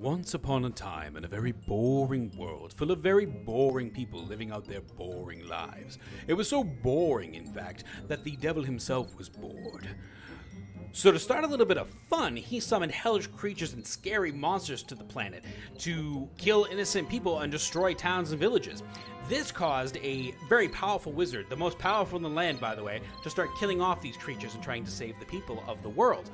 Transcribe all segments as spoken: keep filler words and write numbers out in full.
Once upon a time, in a very boring world, full of very boring people living out their boring lives. It was so boring, in fact, that the devil himself was bored. So to start a little bit of fun, he summoned hellish creatures and scary monsters to the planet to kill innocent people and destroy towns and villages. This caused a very powerful wizard, the most powerful in the land, by the way, to start killing off these creatures and trying to save the people of the world.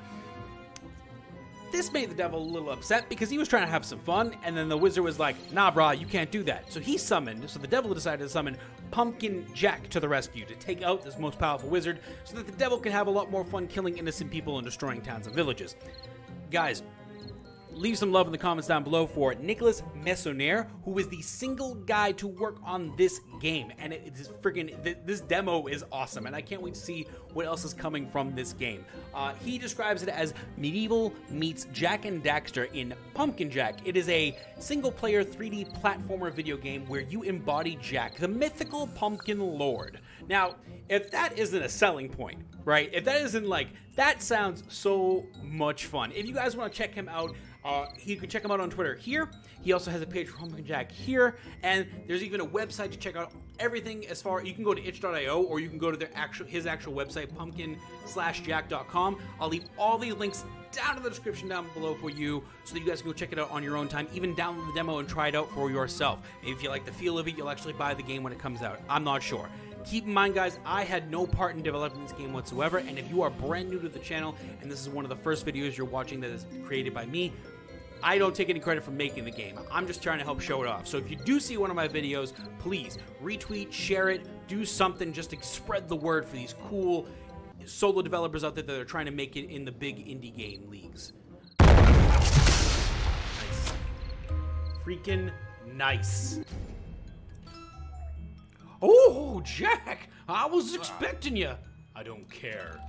This made the devil a little upset because he was trying to have some fun, and then the wizard was like, nah, brah, you can't do that. So he summoned, so the devil decided to summon Pumpkin Jack to the rescue to take out this most powerful wizard so that the devil could have a lot more fun killing innocent people and destroying towns and villages. Guys, leave some love in the comments down below for Nicolas Messonnier, who is the single guy to work on this game. And it is freaking, th this demo is awesome. And I can't wait to see what else is coming from this game. Uh, he describes it as medieval meets Jak and Daxter in Pumpkin Jack. It is a single player three D platformer video game where you embody Jak, the mythical pumpkin lord. Now, if that isn't a selling point, right? If that isn't like, that sounds so much fun. If you guys want to check him out, Uh, you can check him out on Twitter here. He also has a page for Pumpkin Jack here, and there's even a website to check out everything as far. You can go to itch dot i o, or you can go to their actual his actual website, pumpkin slash jack dot com. I'll leave all the links down in the description down below for you, so that you guys can go check it out on your own time. Even download the demo and try it out for yourself. If you like the feel of it, you'll actually buy the game when it comes out. I'm not sure. Keep in mind, guys, I had no part in developing this game whatsoever, and if you are brand new to the channel and this is one of the first videos you're watching that is created by me, I don't take any credit for making the game. I'm just trying to help show it off. So if you do see one of my videos, please retweet, share it, do something just to spread the word for these cool solo developers out there that are trying to make it in the big indie game leagues. Nice. Freaking nice. Oh, Jak, I was expecting you. I don't care.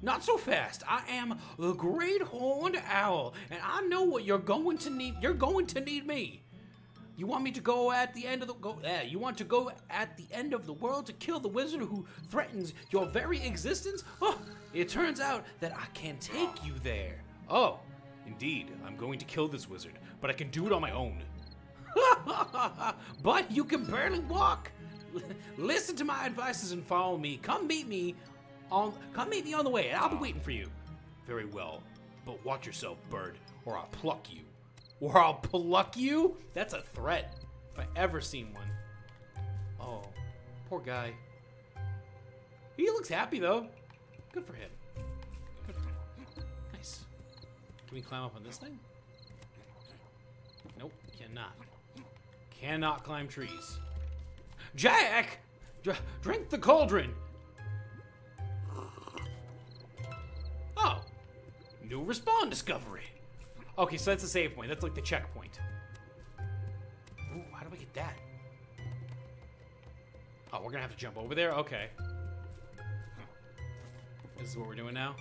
Not so fast. I am the Great Horned Owl, and I know what you're going to need. You're going to need me. You want me to go at the end of the go? Yeah, you want to go at the end of the world to kill the wizard who threatens your very existence? Oh, it turns out that I can take you there. Oh, indeed. I'm going to kill this wizard, but I can do it on my own. But you can barely walk. Listen to my advices and follow me. Come meet me on come meet me on the way, and I'll be waiting for you. Very well, but watch yourself, bird, or I'll pluck you. Or I'll pluck you? That's a threat, if I ever seen one. Oh, poor guy. He looks happy, though. Good for him. Good for him. Nice. Can we climb up on this thing? Nope, cannot. Cannot climb trees. Jak, dr drink the cauldron. Oh, new respawn discovery. Okay, so that's the save point. That's like the checkpoint. Ooh, how do I get that? Oh, we're gonna have to jump over there. Okay. This is what we're doing now.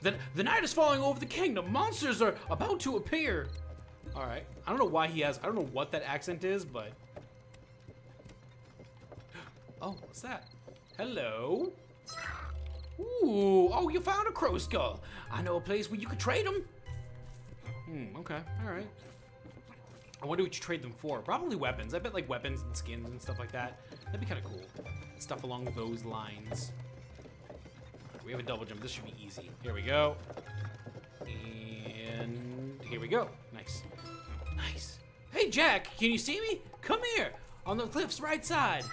The the night is falling over the kingdom. Monsters are about to appear. All right, I don't know why he has, I don't know what that accent is, but. Oh, what's that? Hello? Ooh, oh, you found a crow skull. I know a place where you could trade them. Hmm, okay, all right. I wonder what you trade them for. Probably weapons. I bet like weapons and skins and stuff like that. That'd be kind of cool. Stuff along those lines. Right, we have a double jump, this should be easy. Here we go. And here we go, nice. Nice. Hey, Jak, can you see me? Come here, on the cliff's right side.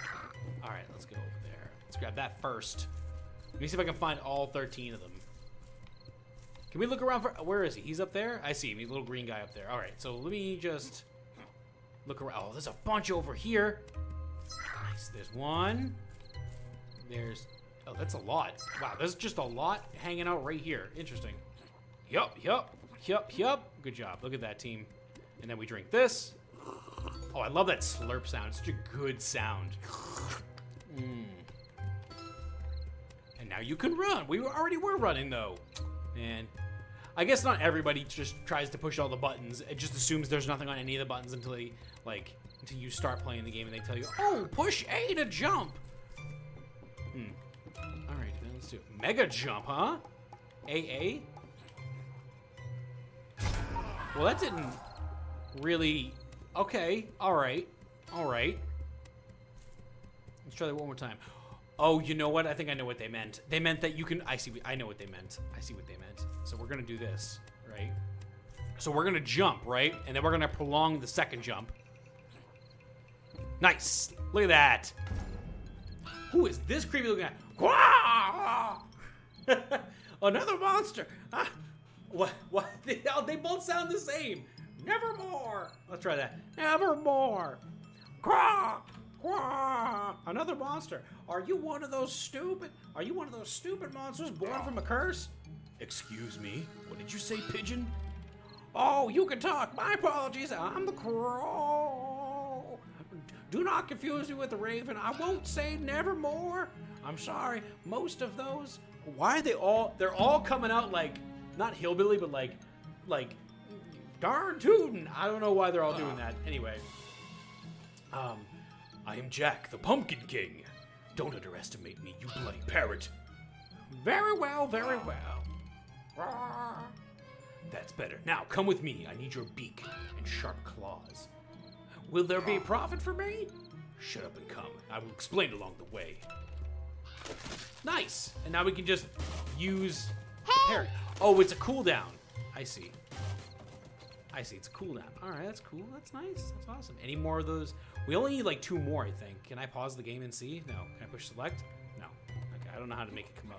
All right, let's go over there. Let's grab that first. Let me see if I can find all thirteen of them. Can we look around for, where is he? He's up there? I see him, he's a little green guy up there. All right, so let me just look around. Oh, there's a bunch over here. Nice, there's one. There's, oh, that's a lot. Wow, there's just a lot hanging out right here. Interesting. Yup, yup, yup, yup. Good job, look at that team. And then we drink this. Oh, I love that slurp sound. It's such a good sound. Mm. And now you can run. We were already were running, though. And I guess not everybody just tries to push all the buttons. It just assumes there's nothing on any of the buttons until they, like, until you start playing the game and they tell you, oh, push A to jump. Hmm. All right, then let's do it. Mega jump, huh? A A? Well, that didn't really... Okay, alright, alright. Let's try that one more time. Oh, you know what? I think I know what they meant. They meant that you can... I see. I know what they meant. I see what they meant. So we're going to do this, right? So we're going to jump, right? And then we're going to prolong the second jump. Nice. Look at that. Who is this creepy looking guy? Another monster. Ah. What? What? They, oh, they both sound the same. Nevermore. Let's try that. Nevermore. Quah, quah. Another monster. Are you one of those stupid? Are you one of those stupid monsters born from a curse? Excuse me. What did you say, pigeon? Oh, you can talk. My apologies. I'm the crow. Do not confuse me with the raven. I won't say nevermore. I'm sorry. Most of those. Why are they all? They're all coming out like not hillbilly, but like, like. Darn tootin'. I don't know why they're all doing that. Anyway. Um, I am Jack, the Pumpkin King. Don't underestimate me, you bloody parrot. Very well, very well. That's better. Now, come with me. I need your beak and sharp claws. Will there be profit for me? Shut up and come. I will explain along the way. Nice. And now we can just use the parrot. Oh, it's a cooldown. I see. I see, it's a cooldown. All right, that's cool. That's nice. That's awesome. Any more of those? We only need like two more, I think. Can I pause the game and see? No. Can I push select? No. Okay, I don't know how to make it come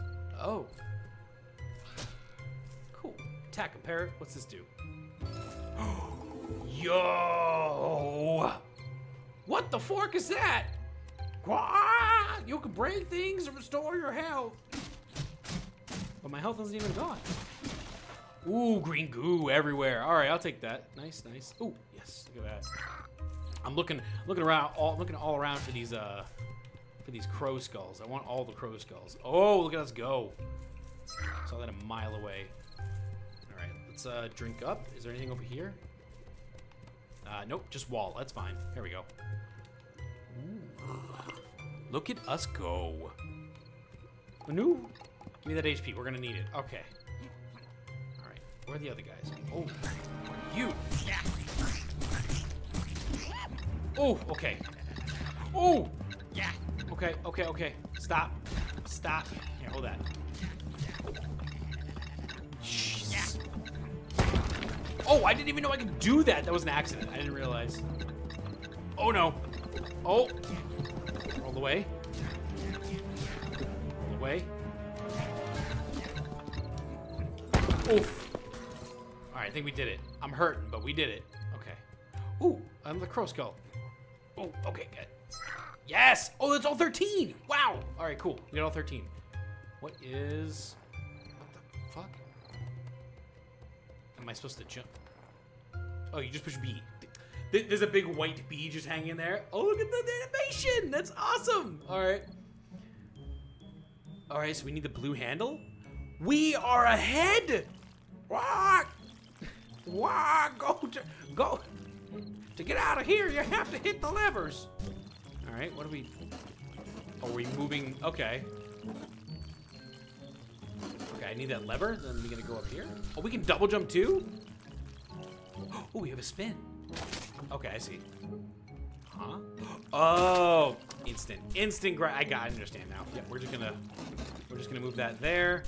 up. Oh. Cool. Attack and parrot. What's this do? Yo! What the fork is that? You can break things and restore your health. But my health isn't even gone. Ooh, green goo everywhere. All right, I'll take that. Nice, nice. Ooh, yes. Look at that. I'm looking, looking around, all looking all around for these, uh, for these crow skulls. I want all the crow skulls. Oh, look at us go. Saw that a mile away. All right, let's uh, drink up. Is there anything over here? Uh, nope, just wall. That's fine. Here we go. Ooh. Look at us go. No, give me that H P. We're gonna need it. Okay. Where are the other guys? Oh, you! Oh, okay. Oh, yeah. Okay, okay, okay. Stop, stop. Here, hold that. Jeez. Oh, I didn't even know I could do that. That was an accident. I didn't realize. Oh no. Oh. Roll away. Roll away. Oof. All right, I think we did it. I'm hurting, but we did it. Okay. Ooh, I'm the crow skull. Oh, okay, good. Yes! Oh, that's all thirteen! Wow! All right, cool. We got all thirteen. What is... What the fuck? Am I supposed to jump? Oh, you just push B. There's a big white bee just hanging there. Oh, look at the animation! That's awesome! All right. All right, so we need the blue handle. We are ahead! Rock! Why go to go to get out of here? You have to hit the levers. All right, what are we? Are we moving? Okay. Okay, I need that lever. Then we're gonna go up here. Oh, we can double jump too. Oh, we have a spin. Okay, I see. Huh? Oh, instant, instant. Gra I got. I understand now. Yeah, we're just gonna we're just gonna move that there.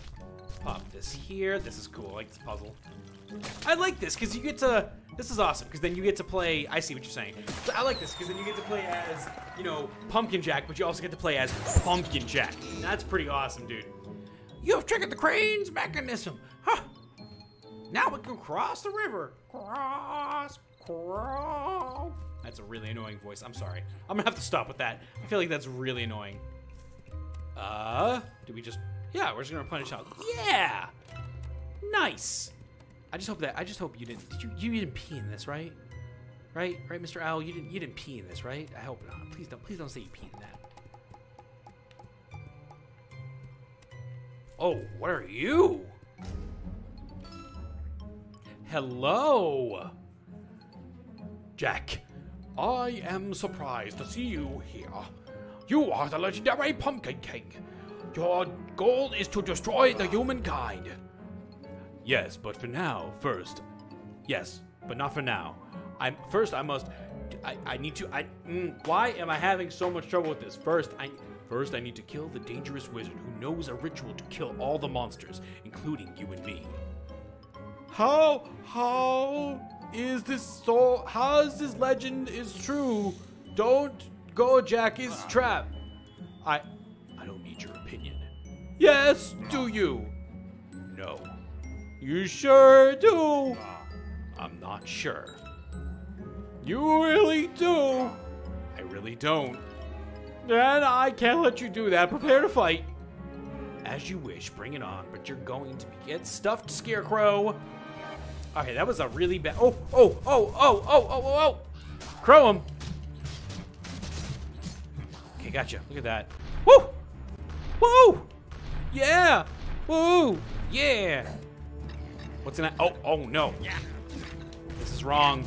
Pop this here. This is cool. I like this puzzle. I like this because you get to. This is awesome because then you get to play. I see what you're saying. So I like this because then you get to play as, you know, Pumpkin Jack, but you also get to play as Pumpkin Jack. That's pretty awesome, dude. You have triggered the crane's mechanism. Huh. Now we can cross the river. Cross, cross. That's a really annoying voice. I'm sorry. I'm gonna have to stop with that. I feel like that's really annoying. Uh, do we just? Yeah, we're just gonna punish out. Yeah. Nice. I just hope that I just hope you didn't. Did you, you you didn't pee in this, right? Right, right, Mister Owl. You didn't you didn't pee in this, right? I hope not. Please don't please don't say you peed in that. Oh, what are you? Hello, Jack. I am surprised to see you here. You are the legendary Pumpkin King. Your goal is to destroy the humankind. Yes, but for now, first. Yes, but not for now. I'm first. I must. I, I need to. I. Mm, why am I having so much trouble with this? First, I. First, I need to kill the dangerous wizard who knows a ritual to kill all the monsters, including you and me. How? How is this so? How is this legend is true? Don't go, Jack. It's trap. I. I don't need your opinion. Yes, do you? No. You sure do. I'm not sure. You really do. I really don't. Then I can't let you do that. Prepare to fight. As you wish, bring it on, but you're going to get stuffed, Scarecrow. Okay, that was a really bad. Oh, oh, oh, oh, oh, oh, oh, oh. Crow him. Okay, gotcha. Look at that. Woo! Woo! Yeah! Woo! Yeah! What's in that? Oh, oh no. This is wrong.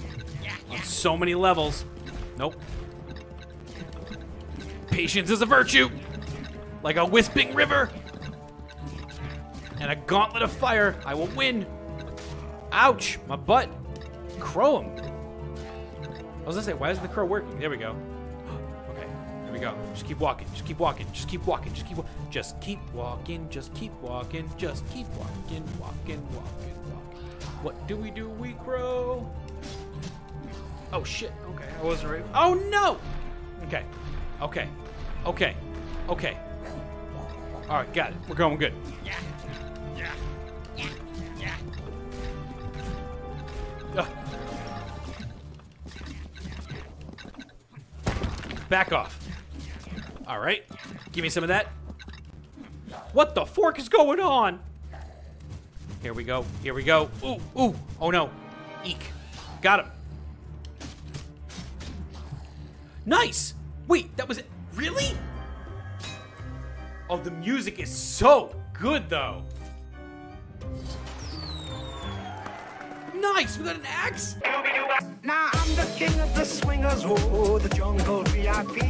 On so many levels. Nope. Patience is a virtue! Like a wisping river! And a gauntlet of fire, I will win! Ouch! My butt! Crow him! I was gonna say, why isn't the crow working? There we go. Okay, there we go. Just keep walking, just keep walking, just keep walking, just keep walking, just keep walking, just keep walking, just keep walking, walking, walking, walking. What do we do? We crow! Oh shit, okay, I wasn't ready. Oh no! Okay, okay, okay, okay. All right, got it, we're going good. Yeah, yeah, yeah, yeah. Uh. Back off. All right, give me some of that. What the fork is going on? Here we go, here we go. Ooh, ooh, oh no, eek, got him. Nice! Wait, that was it. Really? Oh, the music is so good, though. Nice! We got an axe? Now I'm the king of the swingers, oh, the jungle V I P.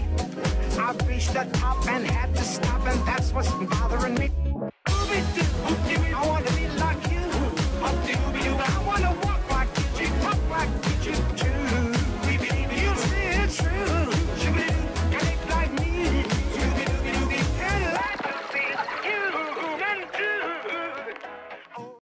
I reached the top and had to stop, and that's what's bothering me.